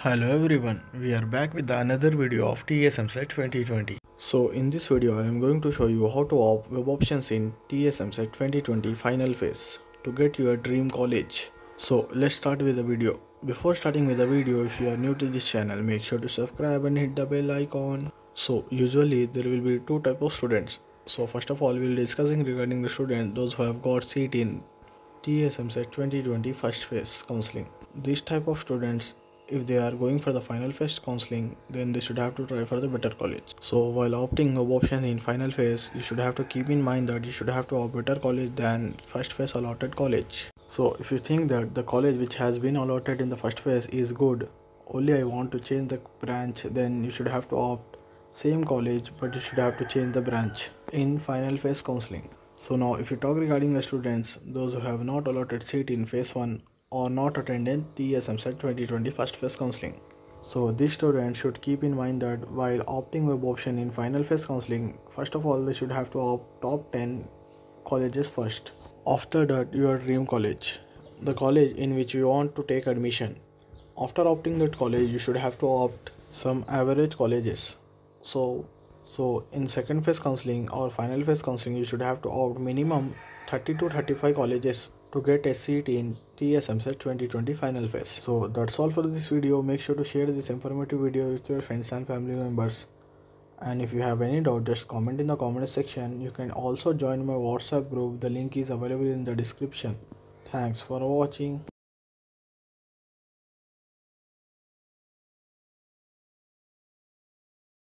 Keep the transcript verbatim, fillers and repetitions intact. Hello everyone, we are back with another video of T S EAMCET twenty twenty. So in this video I am going to show you how to op web options in T S EAMCET twenty twenty final phase to get your dream college. So let's start with the video. Before starting with the video, if you are new to this channel, make sure to subscribe and hit the bell icon. So usually there will be two types of students. So first of all, we will be discussing regarding the students those who have got seat in T S EAMCET twenty twenty first phase counseling. This type of students, if they are going for the final phase counseling, then they should have to try for the better college. So while opting web option in final phase, you should have to keep in mind that you should have to have better college than first phase allotted college. So if you think that the college which has been allotted in the first phase is good, only I want to change the branch, then you should have to opt same college, but you should have to change the branch in final phase counseling. So now if you talk regarding the students, those who have not allotted seat in phase one or not attended T S EAMCET twenty twenty first phase counseling. So these students should keep in mind that while opting web option in final phase counseling, first of all they should have to opt top ten colleges first. After that, your dream college, the college in which you want to take admission. After opting that college, you should have to opt some average colleges. So so in second phase counseling or final phase counseling, you should have to opt minimum thirty to thirty-five colleges to get a seat in T S EAMCET twenty twenty final phase. So that's all for this video. Make sure to share this informative video with your friends and family members. And if you have any doubt, just comment in the comment section. You can also join my WhatsApp group. The link is available in the description. Thanks for watching.